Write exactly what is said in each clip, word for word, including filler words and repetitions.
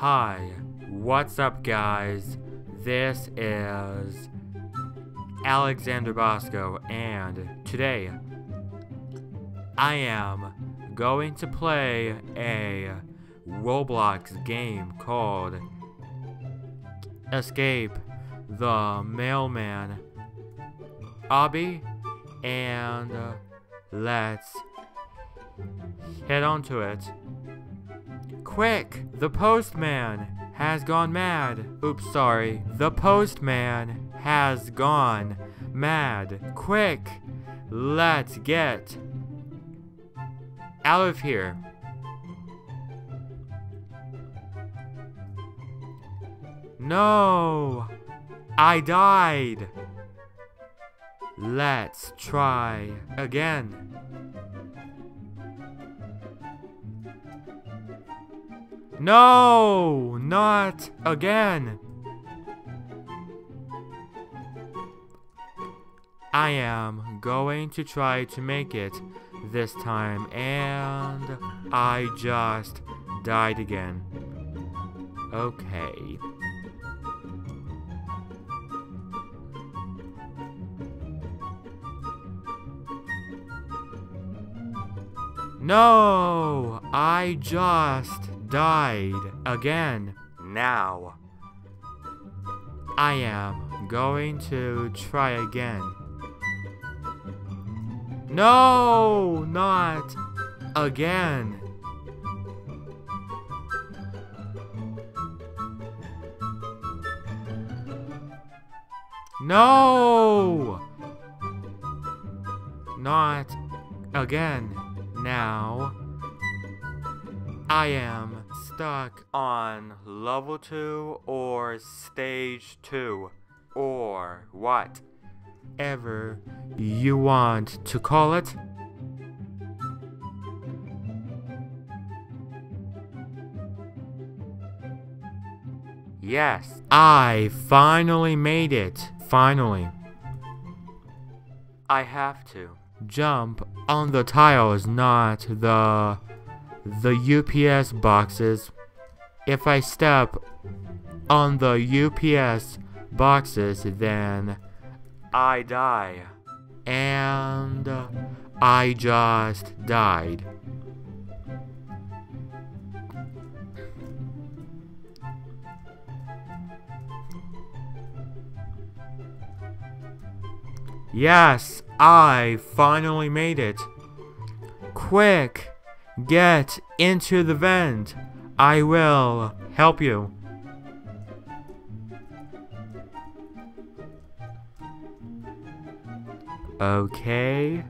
Hi, what's up guys? This is Alexander Bosko, and today I am going to play a Roblox game called Escape the Mailman Obby, and let's head on to it. Quick! The postman has gone mad. Oops, sorry. The postman has gone mad. Quick! Let's get out of here. No! I died! Let's try again. No, not again. I am going to try to make it this time, and I just died again. Okay. No, I just died again. Now I am going to try again. No, not again. No, not again. Now I am stuck on level two or stage two or whatever you want to call it. Yes, I finally made it. Finally. I have to jump on the tiles, not the the U P S boxes. If I step on the U P S boxes, then I die. And I just died. Yes, I finally made it. Quick! Get into the vent. I will help you. Okay.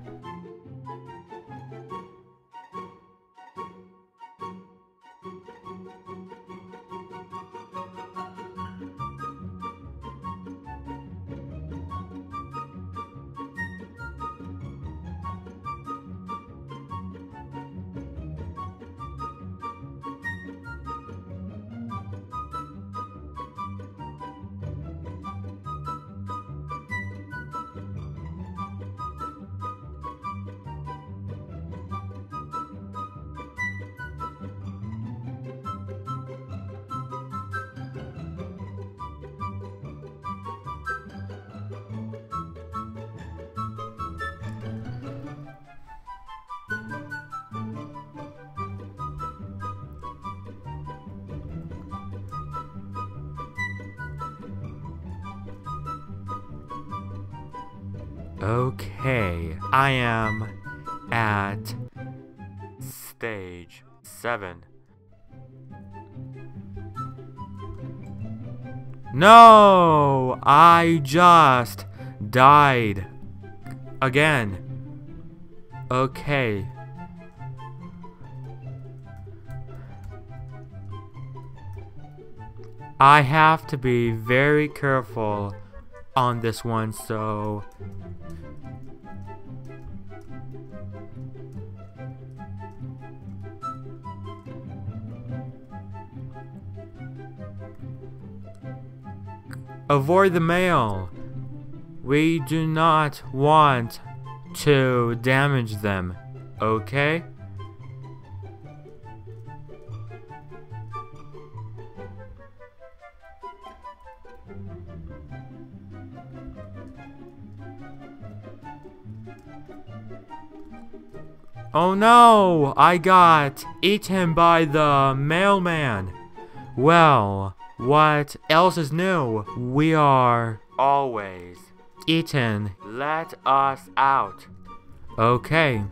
Okay, I am at stage seven. No, I just died again. Okay. I have to be very careful on this one, so avoid the mail. We do not want to damage them, okay? Oh no! I got eaten by the mailman. Well, what else is new? We are always eaten. Let us out. Okay.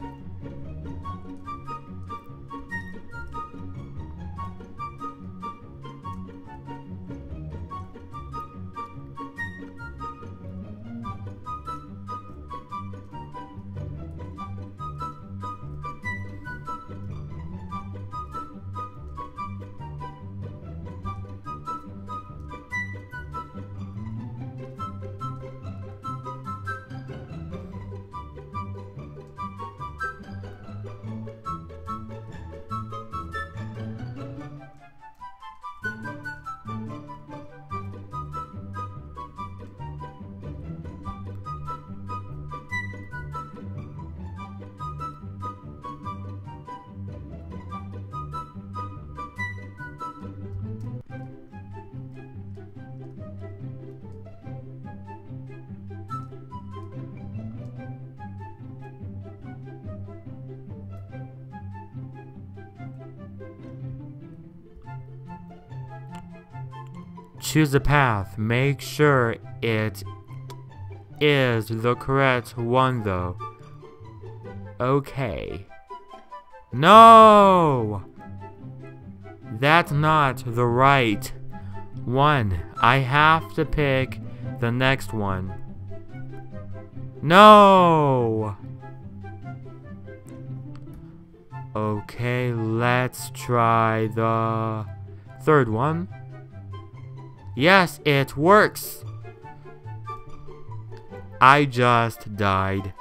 Choose a path. Make sure it is the correct one, though. Okay. No! That's not the right one. I have to pick the next one. No! Okay, let's try the third one. Yes, it works! I just died.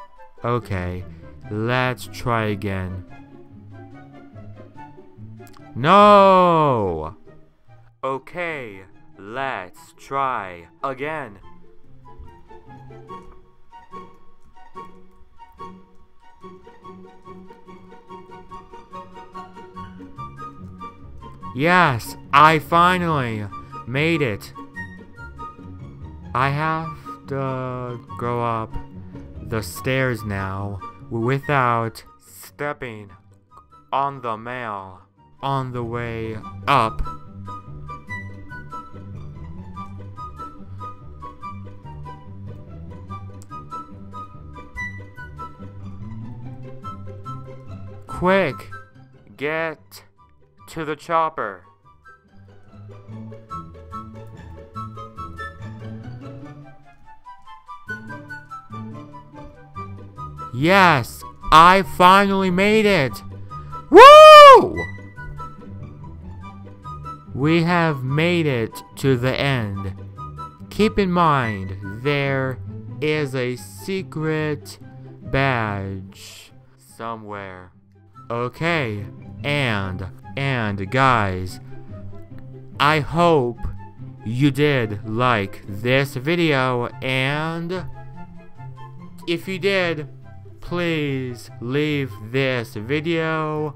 Okay, let's try again. No! Okay, let's try again. Yes, I finally made it. I have to go up the stairs now without stepping on the mail on the way up. Quick, get to the chopper. Yes, I finally made it! Woo! We have made it to the end. Keep in mind, there is a secret badge somewhere. Okay, and, and guys, I hope you did like this video, and if you did, please leave this video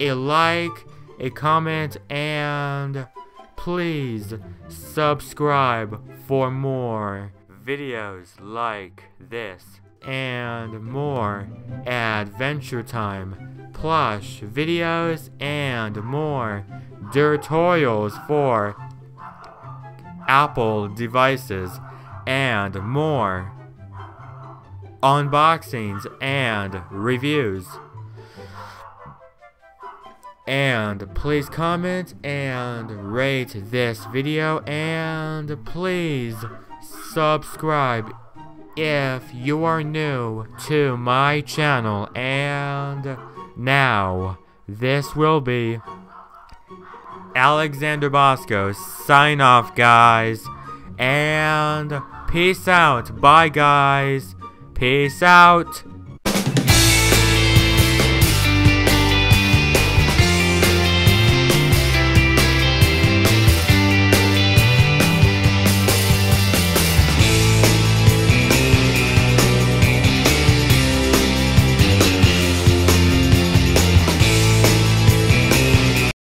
a like, a comment, and please subscribe for more videos like this and more Adventure Time plush videos and more tutorials for Apple devices and more unboxings and reviews, and please comment and rate this video, and please subscribe if you are new to my channel. And now this will be Alexander Bosko sign off, guys, and peace out. Bye, guys. Peace out.